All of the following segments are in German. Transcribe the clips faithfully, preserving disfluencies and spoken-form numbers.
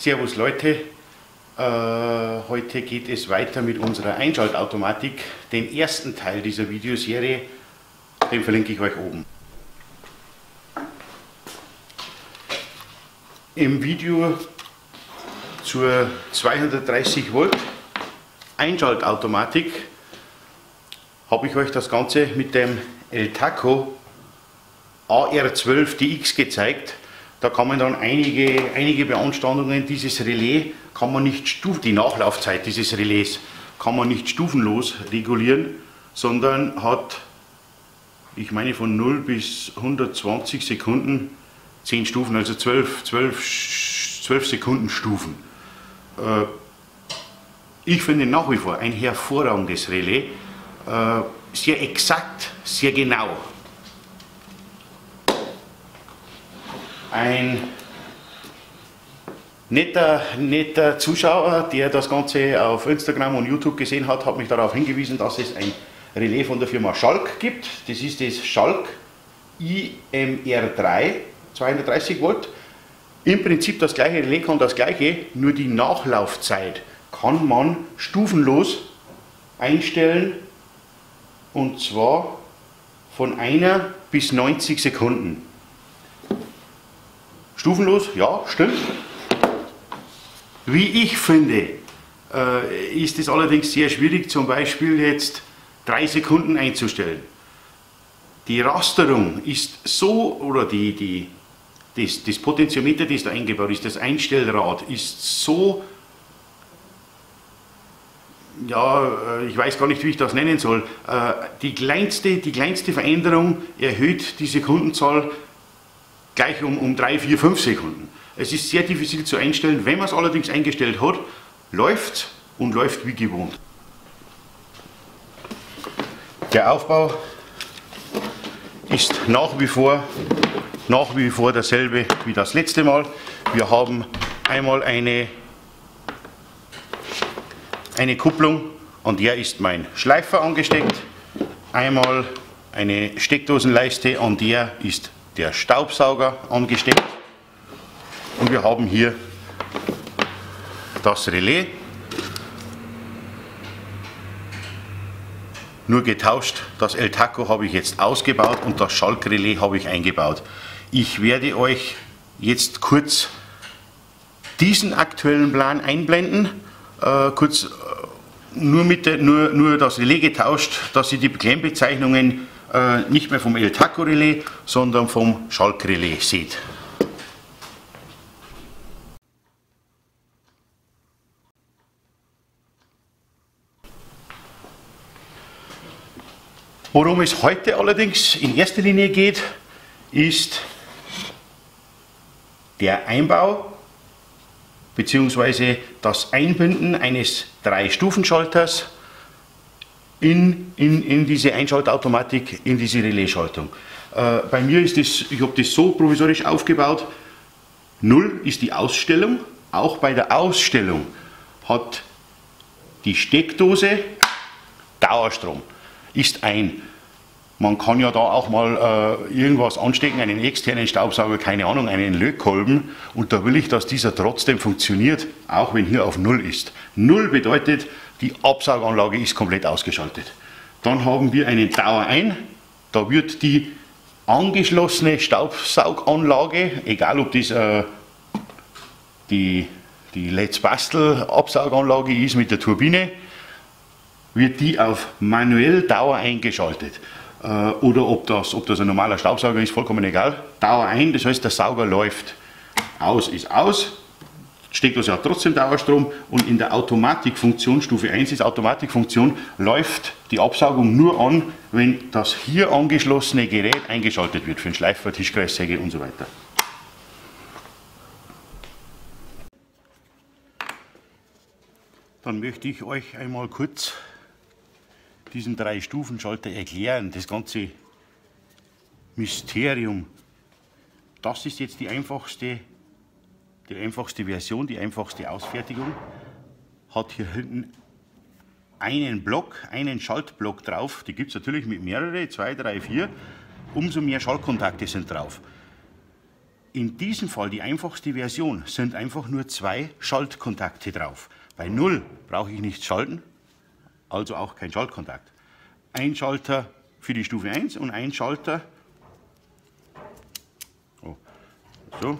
Servus Leute, äh, heute geht es weiter mit unserer Einschaltautomatik. Den ersten Teil dieser Videoserie, den verlinke ich euch oben. Im Video zur zweihundertdreißig Volt Einschaltautomatik habe ich euch das Ganze mit dem Eltako A R zwölf D X gezeigt. Da kann man dann einige, einige Beanstandungen, dieses Relais kann man nicht stuf, die Nachlaufzeit dieses Relais kann man nicht stufenlos regulieren, sondern hat, ich meine, von null bis hundertzwanzig Sekunden zehn Stufen, also zwölf, zwölf, zwölf Sekunden Stufen. Ich finde nach wie vor ein hervorragendes Relais, sehr exakt, sehr genau. Ein netter, netter Zuschauer, der das Ganze auf Instagram und YouTube gesehen hat, hat mich darauf hingewiesen, dass es ein Relais von der Firma Schalk gibt. Das ist das Schalk I M R drei, zweihundertdreißig Volt. Im Prinzip das gleiche Relais kann das gleiche, nur die Nachlaufzeit kann man stufenlos einstellen, und zwar von einer bis neunzig Sekunden. Stufenlos, ja, stimmt. Wie ich finde, ist es allerdings sehr schwierig, zum Beispiel jetzt drei Sekunden einzustellen. Die Rasterung ist so, oder die, die, das, das Potentiometer, das da eingebaut ist, das Einstellrad ist so, ja, ich weiß gar nicht, wie ich das nennen soll. Die kleinste, die kleinste Veränderung erhöht die Sekundenzahl gleich um, um drei, vier, fünf Sekunden. Es ist sehr diffizil zu einstellen. Wenn man es allerdings eingestellt hat, läuft es und läuft wie gewohnt. Der Aufbau ist nach wie vor, nach wie vor derselbe wie das letzte Mal. Wir haben einmal eine, eine Kupplung, an der ist mein Schleifer angesteckt. Einmal eine Steckdosenleiste, an der ist der Staubsauger angesteckt, und wir haben hier das Relais, nur getauscht. Das Eltako habe ich jetzt ausgebaut und das Schalk-Relais habe ich eingebaut. Ich werde euch jetzt kurz diesen aktuellen Plan einblenden, äh, kurz nur, mit der, nur, nur das Relais getauscht, dass ihr die Klemmbezeichnungen Äh, nicht mehr vom Eltako-Relais, sondern vom Schalk-Relais seht. Worum es heute allerdings in erster Linie geht, ist der Einbau bzw. das Einbinden eines drei Stufen Schalters In, in, in diese Einschaltautomatik, in diese Relais-Schaltung. Äh, bei mir ist das, ich habe das so provisorisch aufgebaut, null ist die Ausstellung. Auch bei der Ausstellung hat die Steckdose Dauerstrom, ist ein. Man kann ja da auch mal äh, irgendwas anstecken, einen externen Staubsauger, keine Ahnung, einen Lötkolben, und da will ich, dass dieser trotzdem funktioniert, auch wenn hier auf null ist. null bedeutet, die Absauganlage ist komplett ausgeschaltet. Dann haben wir einen Dauer ein, da wird die angeschlossene Staubsauganlage, egal ob das äh, die, die Let's Bastel Absauganlage ist mit der Turbine, wird die auf manuell Dauer eingeschaltet. Äh, oder ob das, ob das ein normaler Staubsauger ist, vollkommen egal. Dauer ein, das heißt, der Sauger läuft. Aus ist aus. Steckdose hat trotzdem Dauerstrom, und in der Automatikfunktion, Stufe eins ist Automatikfunktion, läuft die Absaugung nur an, wenn das hier angeschlossene Gerät eingeschaltet wird, für den Schleifer, Tischkreissäge und so weiter. Dann möchte ich euch einmal kurz diesen drei Stufen Schalter erklären, das ganze Mysterium. Das ist jetzt die einfachste Die einfachste Version, die einfachste Ausfertigung, hat hier hinten einen Block, einen Schaltblock drauf. Die gibt es natürlich mit mehreren, zwei, drei, vier. Umso mehr Schaltkontakte sind drauf. In diesem Fall die einfachste Version sind einfach nur zwei Schaltkontakte drauf. Bei null brauche ich nicht schalten, also auch kein Schaltkontakt. Ein Schalter für die Stufe eins und ein Schalter oh, so.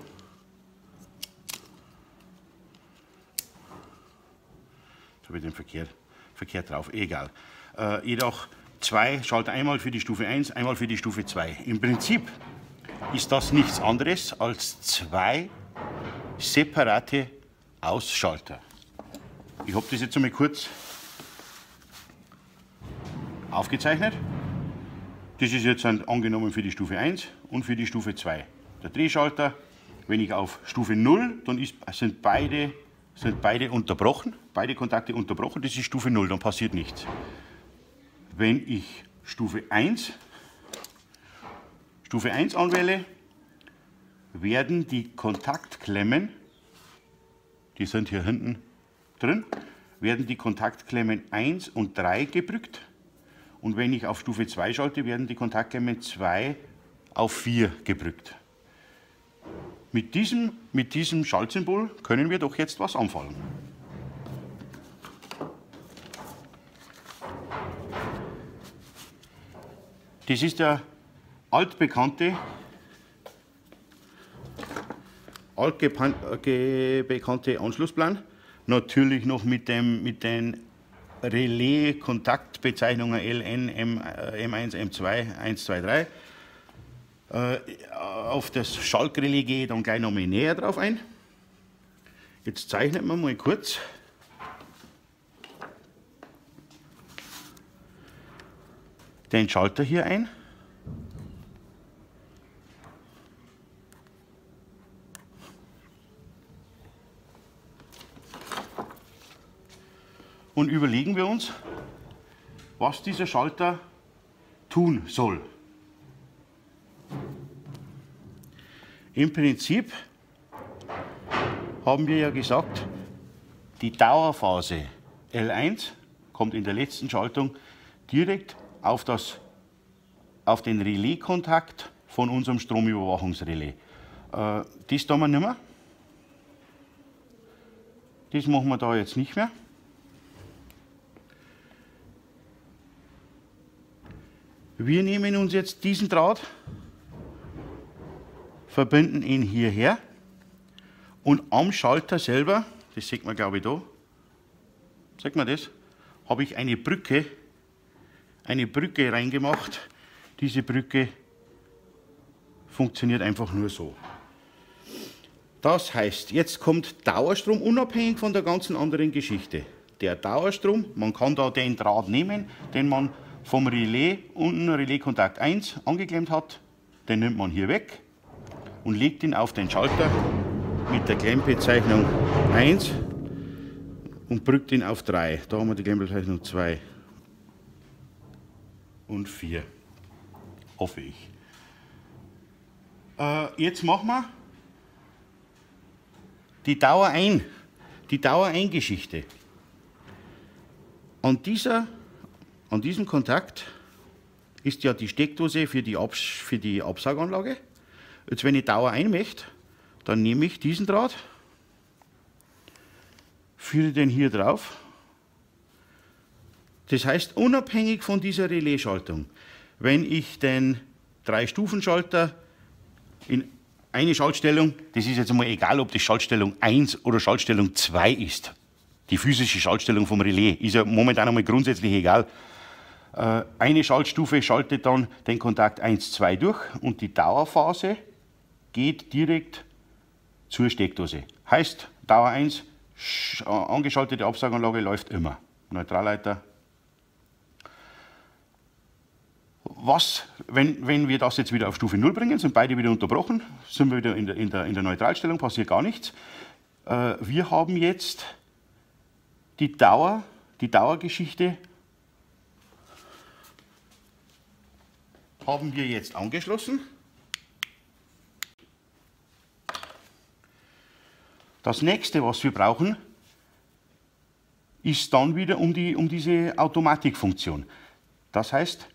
Jetzt habe ich den verkehrt, verkehrt drauf, egal. Äh, jedoch zwei Schalter, einmal für die Stufe eins, einmal für die Stufe zwei. Im Prinzip ist das nichts anderes als zwei separate Ausschalter. Ich habe das jetzt einmal kurz aufgezeichnet. Das ist jetzt angenommen für die Stufe eins und für die Stufe zwei. Der Drehschalter, wenn ich auf Stufe null, dann ist, sind, beide, sind beide unterbrochen, beide Kontakte unterbrochen, das ist Stufe null, dann passiert nichts. Wenn ich Stufe eins Stufe eins anwähle, werden die Kontaktklemmen, die sind hier hinten drin, werden die Kontaktklemmen eins und drei gedrückt. Und wenn ich auf Stufe zwei schalte, werden die Kontaktklemmen zwei auf vier gedrückt. Mit diesem, mit diesem Schaltsymbol können wir doch jetzt was anfangen. Das ist der altbekannte, altbekannte Anschlussplan, natürlich noch mit, dem, mit den Relais-Kontaktbezeichnungen L N, M, M eins, M zwei, eins, zwei, drei. Äh, auf das Schaltrelais gehe ich dann gleich nochmal näher drauf ein. Jetzt zeichnen wir mal kurz. Den Schalter hier ein. Und überlegen wir uns, was dieser Schalter tun soll. Im Prinzip haben wir ja gesagt, die Dauerphase L eins kommt in der letzten Schaltung direkt auf, das, auf den Relaiskontakt von unserem Stromüberwachungsrelais. Äh, das tun wir nicht mehr. Das machen wir da jetzt nicht mehr. Wir nehmen uns jetzt diesen Draht, verbinden ihn hierher und am Schalter selber, das sieht man glaube ich da, sieht man das, habe ich eine Brücke, eine Brücke reingemacht. Diese Brücke funktioniert einfach nur so. Das heißt, jetzt kommt Dauerstrom unabhängig von der ganzen anderen Geschichte. Der Dauerstrom, man kann da den Draht nehmen, den man vom Relais unten Relaiskontakt eins angeklemmt hat, den nimmt man hier weg und legt ihn auf den Schalter mit der Klemmbezeichnung eins und brückt ihn auf drei. Da haben wir die Klemmbezeichnung zwei und vier, hoffe ich. Äh, jetzt machen wir die Dauer ein, die Dauer ein Geschichte. An dieser An diesem Kontakt ist ja die Steckdose für die, Abs für die Absauganlage. Jetzt, wenn ich Dauer ein möchte, dann nehme ich diesen Draht, führe den hier drauf. Das heißt, unabhängig von dieser Relais-Schaltung, wenn ich den drei Stufen Schalter in eine Schaltstellung, das ist jetzt mal egal, ob das Schaltstellung eins oder Schaltstellung zwei ist, die physische Schaltstellung vom Relais ist ja momentan einmal grundsätzlich egal. Eine Schaltstufe schaltet dann den Kontakt eins, zwei durch und die Dauerphase geht direkt zur Steckdose. Heißt, Dauer eins, angeschaltete Absauganlage läuft immer. Neutralleiter. Was, wenn, wenn wir das jetzt wieder auf Stufe null bringen, sind beide wieder unterbrochen, sind wir wieder in der, in der, in der Neutralstellung, passiert gar nichts. Wir haben jetzt die Dauer, die Dauergeschichte haben wir jetzt angeschlossen. Das nächste, was wir brauchen, ist dann wieder um, die, um diese Automatikfunktion. Das heißt,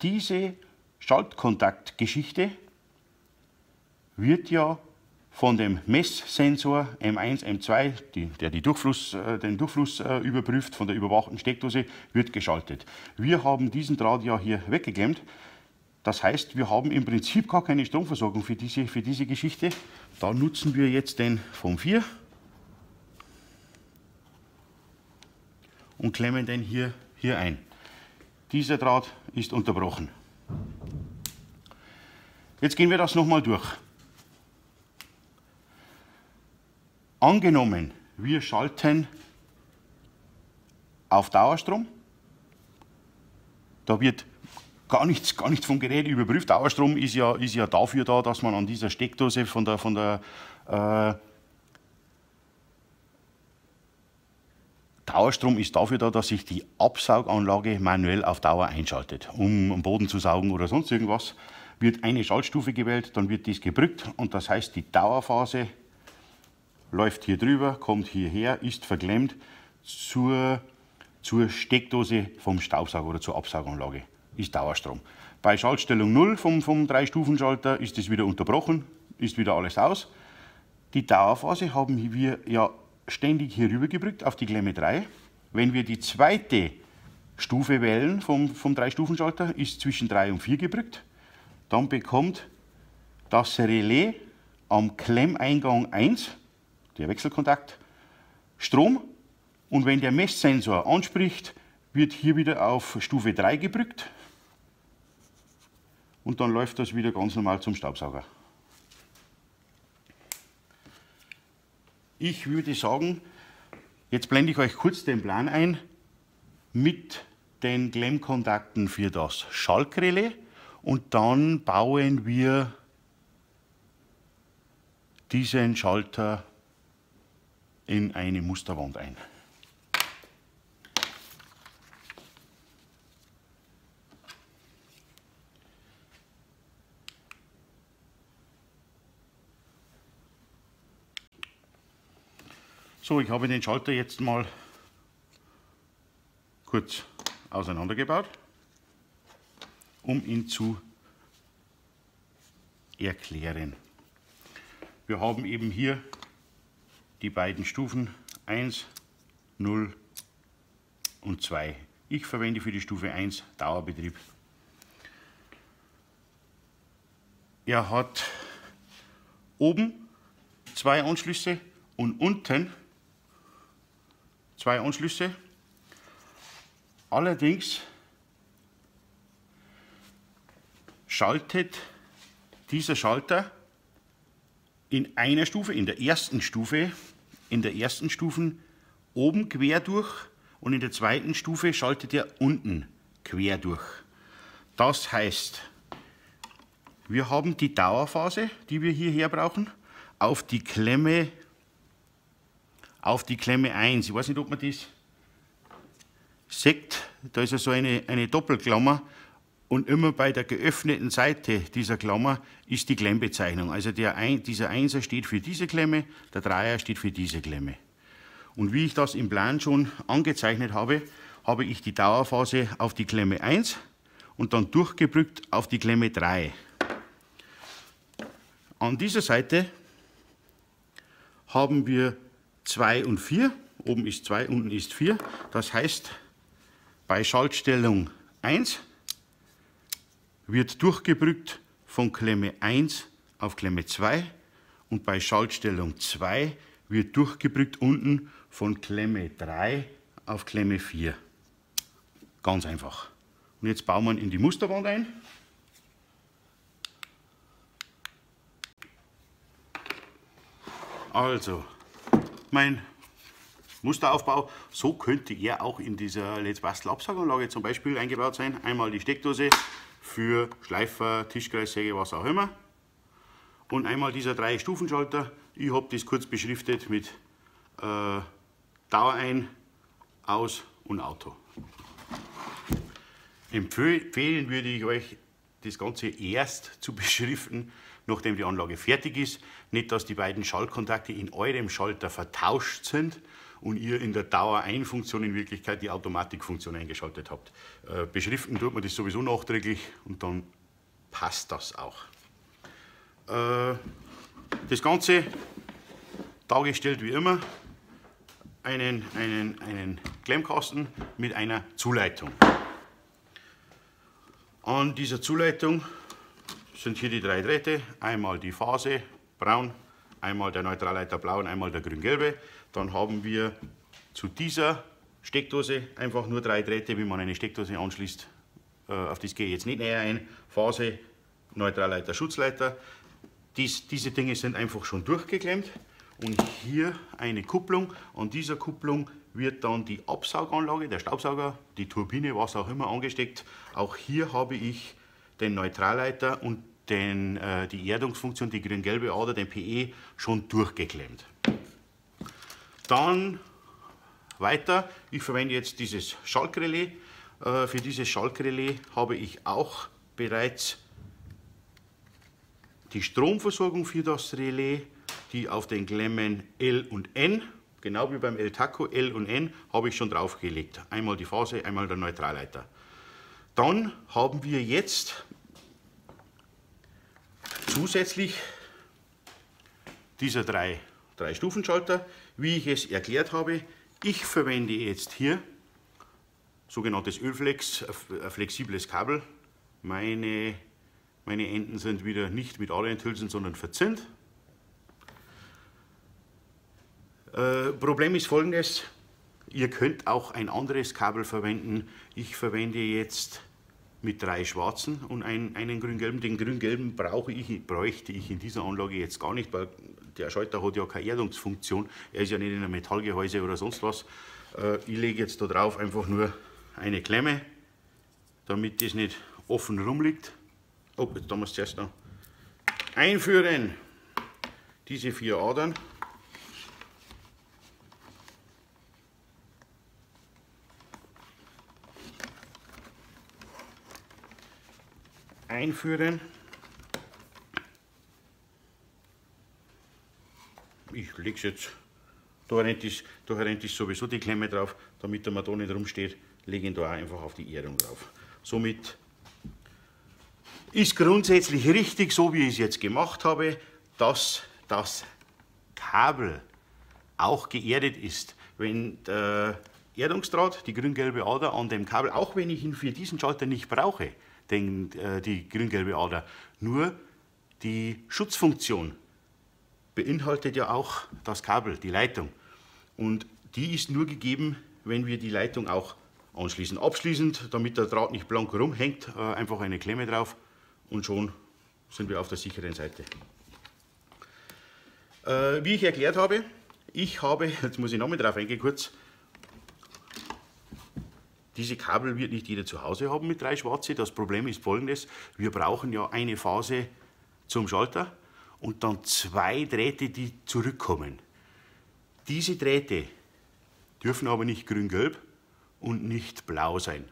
diese Schaltkontaktgeschichte wird ja von dem Messsensor M eins, M zwei, die, der die Durchfluss, äh, den Durchfluss äh, überprüft, von der überwachten Steckdose, wird geschaltet. Wir haben diesen Draht ja hier weggeklemmt. Das heißt, wir haben im Prinzip gar keine Stromversorgung für diese, für diese Geschichte. Da nutzen wir jetzt den V M vier und klemmen den hier, hier ein. Dieser Draht ist unterbrochen. Jetzt gehen wir das nochmal durch. Angenommen, wir schalten auf Dauerstrom. Da wird gar nichts, gar nichts vom Gerät überprüft. Dauerstrom ist ja, ist ja dafür da, dass man an dieser Steckdose von der, von der äh, Dauerstrom ist dafür da, dass sich die Absauganlage manuell auf Dauer einschaltet, um am Boden zu saugen oder sonst irgendwas. Wird eine Schaltstufe gewählt, dann wird dies gebrückt und das heißt, die Dauerphase läuft hier drüber, kommt hierher, ist verklemmt zur, zur Steckdose vom Staubsauger oder zur Absauganlage. Ist Dauerstrom. Bei Schaltstellung null vom, vom drei Stufen Schalter ist es wieder unterbrochen, ist wieder alles aus. Die Dauerphase haben wir ja ständig hier rüber gebrückt auf die Klemme drei. Wenn wir die zweite Stufe wählen vom, vom drei Stufen Schalter, ist zwischen drei und vier gebrückt. Dann bekommt das Relais am Klemmeingang eins, der Wechselkontakt, Strom. Und wenn der Messsensor anspricht, wird hier wieder auf Stufe drei gebrückt. Und dann läuft das wieder ganz normal zum Staubsauger. Ich würde sagen, jetzt blende ich euch kurz den Plan ein mit den Klemmkontakten für das Schaltrelais. Und dann bauen wir diesen Schalter in eine Musterwand ein. So, ich habe den Schalter jetzt mal kurz auseinandergebaut, um ihn zu erklären. Wir haben eben hier die beiden Stufen eins, null und zwei. Ich verwende für die Stufe eins Dauerbetrieb. Er hat oben zwei Anschlüsse und unten zwei Anschlüsse, allerdings schaltet dieser Schalter in einer Stufe, in der ersten Stufe, in der ersten Stufe oben quer durch und in der zweiten Stufe schaltet er unten quer durch. Das heißt, wir haben die Dauerphase, die wir hierher brauchen, auf die Klemme auf die Klemme eins. Ich weiß nicht, ob man das sieht. Da ist ja so eine, eine Doppelklammer und immer bei der geöffneten Seite dieser Klammer ist die Klemmbezeichnung. Also der ein, dieser Einser steht für diese Klemme, der Dreier steht für diese Klemme. Und wie ich das im Plan schon angezeichnet habe, habe ich die Dauerphase auf die Klemme eins und dann durchgebrückt auf die Klemme drei. An dieser Seite haben wir zwei und vier, oben ist zwei, unten ist vier. Das heißt, bei Schaltstellung eins wird durchgebrückt von Klemme eins auf Klemme zwei und bei Schaltstellung zwei wird durchgebrückt unten von Klemme drei auf Klemme vier. Ganz einfach. Und jetzt bauen wir ihn in die Musterwand ein. Also, mein Musteraufbau, so könnte er auch in dieser Let's Bastel Absauganlage zum Beispiel eingebaut sein. Einmal die Steckdose für Schleifer, Tischkreissäge, was auch immer. Und einmal dieser drei Stufen Schalter. Ich habe das kurz beschriftet mit äh, Dauer ein, Aus und Auto. Empfehlen würde ich euch, das Ganze erst zu beschriften, nachdem die Anlage fertig ist. Nicht, dass die beiden Schaltkontakte in eurem Schalter vertauscht sind und ihr in der Dauer-ein-Funktion in Wirklichkeit die Automatikfunktion eingeschaltet habt. Äh, beschriften tut man das sowieso nachträglich und dann passt das auch. Äh, Das Ganze dargestellt wie immer, einen, einen, einen Klemmkasten mit einer Zuleitung. An dieser Zuleitung sind hier die drei Drähte, einmal die Phase braun, einmal der Neutralleiter blau und einmal der grün-gelbe. Dann haben wir zu dieser Steckdose einfach nur drei Drähte, wie man eine Steckdose anschließt. Auf das gehe ich jetzt nicht näher ein. Phase, Neutralleiter, Schutzleiter. Dies, diese Dinge sind einfach schon durchgeklemmt. Und hier eine Kupplung. An dieser Kupplung wird dann die Absauganlage, der Staubsauger, die Turbine, was auch immer, angesteckt. Auch hier habe ich den Neutralleiter und den, äh, die Erdungsfunktion, die grün-gelbe Ader, den P E, schon durchgeklemmt. Dann weiter. Ich verwende jetzt dieses Schalkrelais. Äh, für dieses Schalkrelais habe ich auch bereits die Stromversorgung für das Relais, die auf den Klemmen L und N, genau wie beim Eltako L und N, habe ich schon draufgelegt. Einmal die Phase, einmal der Neutralleiter. Dann haben wir jetzt zusätzlich diese drei, drei Stufenschalter, wie ich es erklärt habe. Ich verwende jetzt hier sogenanntes Ölflex, flexibles Kabel. Meine, meine Enden sind wieder nicht mit Orienthülsen, sondern verzinnt. Äh, Problem ist folgendes, ihr könnt auch ein anderes Kabel verwenden. Ich verwende jetzt mit drei schwarzen und einen, einen grün-gelben. Den grün-gelben brauche ich, bräuchte ich in dieser Anlage jetzt gar nicht, weil der Schalter hat ja keine Erdungsfunktion. Er ist ja nicht in einem Metallgehäuse oder sonst was. Äh, ich lege jetzt da drauf einfach nur eine Klemme, damit das nicht offen rumliegt. Oh, jetzt da muss ich zuerst noch einführen. Diese vier Adern. Einführen. Ich lege es jetzt, da rennt ist, da rennt ist sowieso die Klemme drauf, damit der da nicht rumsteht, lege ich da auch einfach auf die Erdung drauf. Somit ist grundsätzlich richtig, so wie ich es jetzt gemacht habe, dass das Kabel auch geerdet ist. Wenn der Erdungsdraht, die grün-gelbe Ader an dem Kabel, auch wenn ich ihn für diesen Schalter nicht brauche, Den, äh, die grün-gelbe Ader. Nur die Schutzfunktion beinhaltet ja auch das Kabel, die Leitung. Und die ist nur gegeben, wenn wir die Leitung auch anschließen. Abschließend, damit der Draht nicht blank rumhängt, äh, einfach eine Klemme drauf und schon sind wir auf der sicheren Seite. Äh, wie ich erklärt habe, ich habe, jetzt muss ich nochmal drauf eingehen kurz, diese Kabel wird nicht jeder zu Hause haben mit drei schwarze. Das Problem ist folgendes, wir brauchen ja eine Phase zum Schalter und dann zwei Drähte, die zurückkommen. Diese Drähte dürfen aber nicht grün-gelb und nicht blau sein.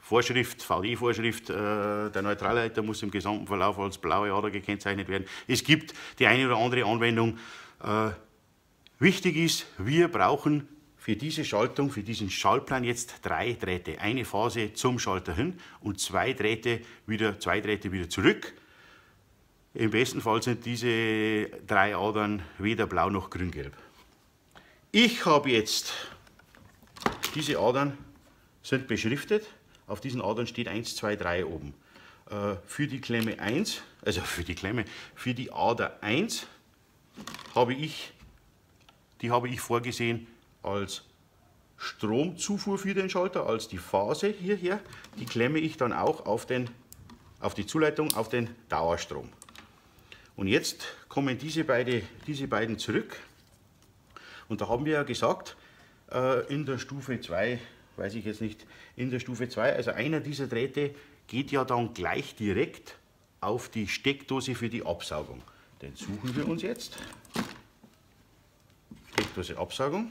Vorschrift, V D-Vorschrift, äh, der Neutralleiter muss im gesamten Verlauf als blaue Ader gekennzeichnet werden. Es gibt die eine oder andere Anwendung. Äh, wichtig ist, wir brauchen für diese Schaltung, für diesen Schaltplan jetzt drei Drähte. Eine Phase zum Schalter hin und zwei Drähte wieder, zwei Drähte wieder zurück. Im besten Fall sind diese drei Adern weder blau noch grün-gelb. Ich habe jetzt, diese Adern sind beschriftet. Auf diesen Adern steht eins, zwei, drei oben. Für die Klemme eins, also für die Klemme, für die Ader eins habe ich, die habe ich vorgesehen, als Stromzufuhr für den Schalter, als die Phase hierher, die klemme ich dann auch auf, den, auf die Zuleitung, auf den Dauerstrom. Und jetzt kommen diese, beide, diese beiden zurück. Und da haben wir ja gesagt, äh, in der Stufe zwei, weiß ich jetzt nicht, in der Stufe zwei, also einer dieser Drähte geht ja dann gleich direkt auf die Steckdose für die Absaugung. Den suchen wir uns jetzt. Steckdose Absaugung.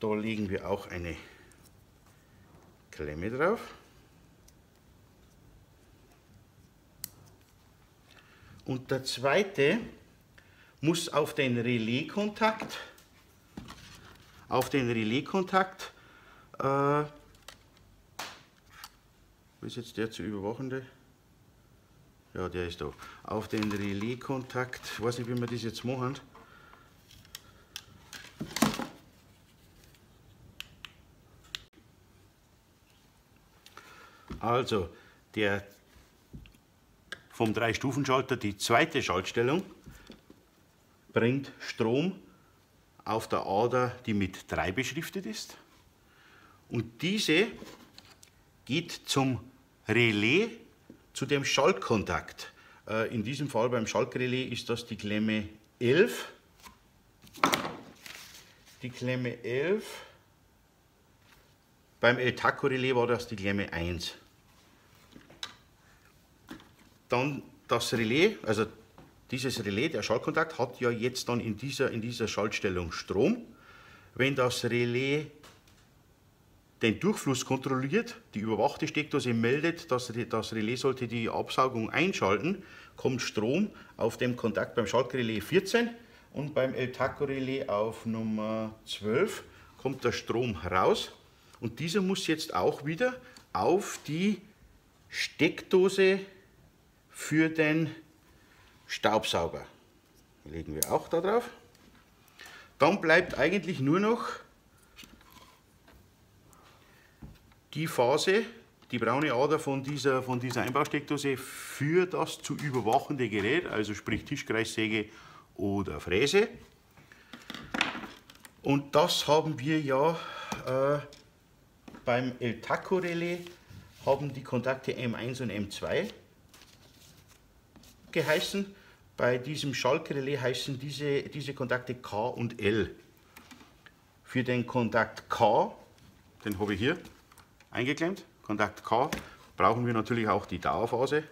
Da legen wir auch eine Klemme drauf. Und der zweite muss auf den Relaiskontakt, auf den Relaiskontakt, äh, was ist jetzt der zu überwachende? Ja, der ist da. Auf den Relaiskontakt, ich weiß nicht, wie wir das jetzt machen. Also, der vom Drei-Stufen-Schalter, die zweite Schaltstellung, bringt Strom auf der Ader, die mit drei beschriftet ist. Und diese geht zum Relais, zu dem Schaltkontakt. Äh, in diesem Fall beim Schaltrelais ist das die Klemme elf. Die Klemme elf. Beim Eltako-Relais war das die Klemme eins. Dann das Relais, also dieses Relais, der Schaltkontakt, hat ja jetzt dann in dieser, in dieser Schaltstellung Strom. Wenn das Relais den Durchfluss kontrolliert, die überwachte Steckdose meldet, dass das Relais sollte die Absaugung einschalten, kommt Strom auf dem Kontakt beim Schaltrelais vierzehn und beim Eltako-Relais auf Nummer zwölf kommt der Strom raus. Und dieser muss jetzt auch wieder auf die Steckdose für den Staubsauger. Legen wir auch da drauf. Dann bleibt eigentlich nur noch die Phase, die braune Ader von dieser, von dieser Einbausteckdose für das zu überwachende Gerät, also sprich Tischkreissäge oder Fräse. Und das haben wir ja äh, beim Eltako-Relais, haben die Kontakte M eins und M zwei geheißen. Bei diesem Schaltrelais heißen diese, diese Kontakte K und L. Für den Kontakt K, den habe ich hier eingeklemmt, Kontakt K, brauchen wir natürlich auch die Dauerphase.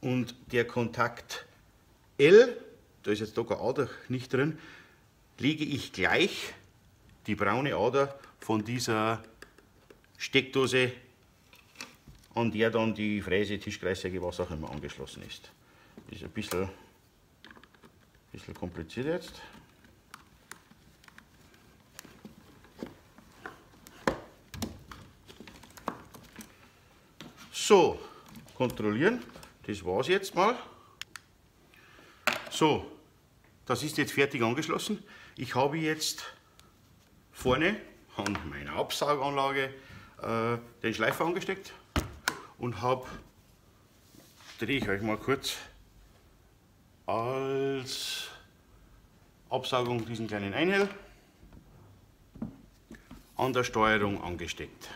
Und der Kontakt L, da ist jetzt doch keine Ader nicht drin, lege ich gleich die braune Ader von dieser Steckdose, an der dann die Fräse, Tischkreissäge, was auch immer angeschlossen ist. Ist ein bisschen, ein bisschen kompliziert jetzt. So, kontrollieren, das war's jetzt mal. So, das ist jetzt fertig angeschlossen. Ich habe jetzt vorne an meiner Absauganlage äh, den Schleifer angesteckt und habe, drehe ich euch mal kurz, als Absaugung diesen kleinen Einhell an der Steuerung angesteckt.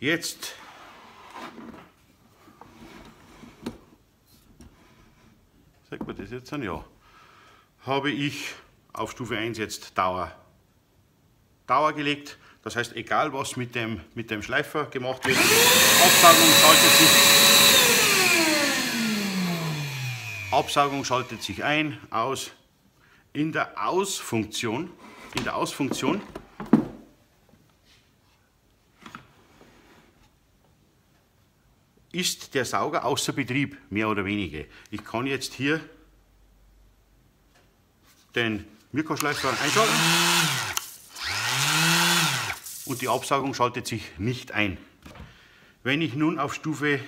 Jetzt sagt man das jetzt an, ja, habe ich auf Stufe eins jetzt Dauer, Dauer gelegt. Das heißt, egal was mit dem, mit dem Schleifer gemacht wird, Absaugung schaltet sich, Absaugung schaltet sich ein, aus. In der Ausfunktion, in der Ausfunktion ist der Sauger außer Betrieb, mehr oder weniger. Ich kann jetzt hier den Mikroschleifer einschalten und die Absaugung schaltet sich nicht ein. Wenn ich nun auf Stufe,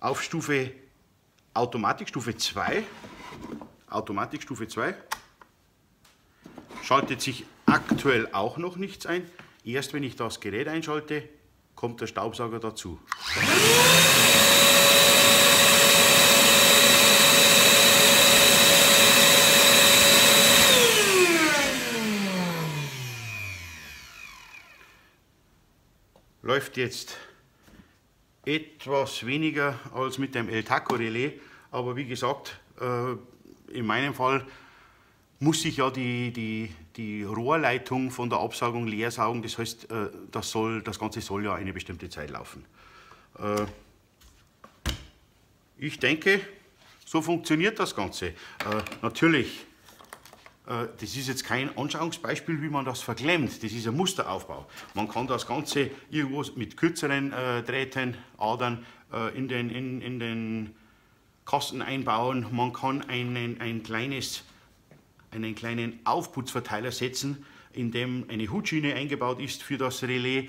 auf Stufe Automatikstufe zwei, Automatikstufe zwei, schaltet sich aktuell auch noch nichts ein. Erst wenn ich das Gerät einschalte, kommt der Staubsauger dazu. Läuft jetzt etwas weniger als mit dem Eltako-Relais, aber wie gesagt, in meinem Fall muss ich ja die, die, die Rohrleitung von der Absaugung leer saugen. Das heißt, das, soll, das Ganze soll ja eine bestimmte Zeit laufen. Ich denke, so funktioniert das Ganze. Natürlich, das ist jetzt kein Anschauungsbeispiel, wie man das verklemmt. Das ist ein Musteraufbau. Man kann das Ganze irgendwo mit kürzeren Drähten, Adern in den, in, in den Kasten einbauen. Man kann einen, ein kleines... einen kleinen Aufputzverteiler setzen, in dem eine Hutschiene eingebaut ist für das Relais.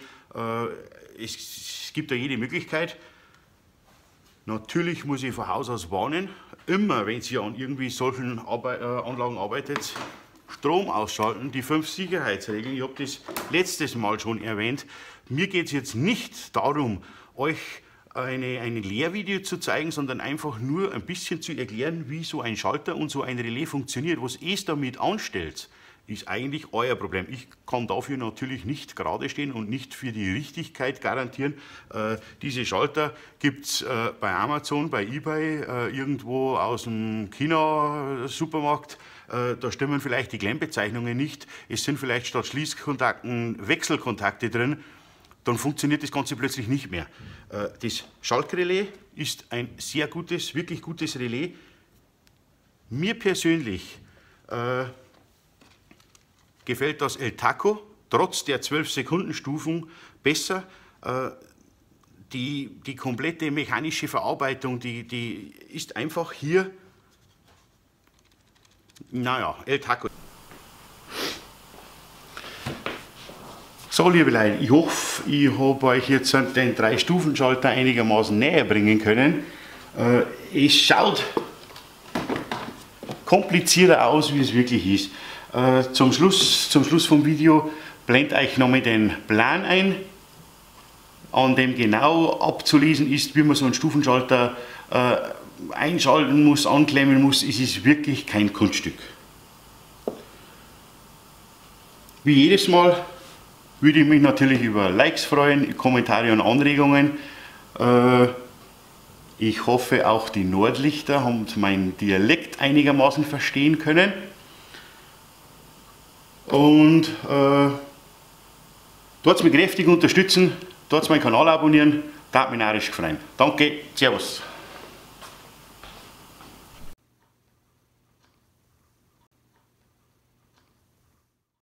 Es gibt ja jede Möglichkeit. Natürlich muss ich von Haus aus warnen, immer wenn ihr an irgendwie solchen Arbe äh, Anlagen arbeitet, Strom ausschalten, die fünf Sicherheitsregeln. Ich habe das letztes Mal schon erwähnt. Mir geht es jetzt nicht darum, euch eine, ein Lehrvideo zu zeigen, sondern einfach nur ein bisschen zu erklären, wie so ein Schalter und so ein Relais funktioniert. Was ihr damit anstellt, ist eigentlich euer Problem. Ich kann dafür natürlich nicht gerade stehen und nicht für die Richtigkeit garantieren. Äh, diese Schalter gibt es äh, bei Amazon, bei eBay, äh, irgendwo aus dem China-Supermarkt. Äh, da stimmen vielleicht die Klemmbezeichnungen nicht. Es sind vielleicht statt Schließkontakten Wechselkontakte drin. Dann funktioniert das Ganze plötzlich nicht mehr. Äh, das Schaltrelais ist ein sehr gutes, wirklich gutes Relais. Mir persönlich äh, gefällt das Eltako trotz der zwölf-Sekunden-Stufung besser. Äh, die, die komplette mechanische Verarbeitung, die, die ist einfach hier, naja, Eltako. So, liebe Leute, ich hoffe, ich habe euch jetzt den drei Stufen Schalter einigermaßen näher bringen können. Äh, es schaut komplizierter aus, wie es wirklich ist. Zum Schluss, zum Schluss vom Video blende ich nochmal den Plan ein, an dem genau abzulesen ist, wie man so einen Stufenschalter äh, einschalten muss, anklemmen muss. Es ist wirklich kein Kunststück. Wie jedes Mal würde ich mich natürlich über Likes freuen, Kommentare und Anregungen. Äh, ich hoffe, auch die Nordlichter haben meinen Dialekt einigermaßen verstehen können. Und äh, dort mich kräftig unterstützen, dort meinen Kanal abonnieren, da hat mich narisch gefreut. Danke, Servus.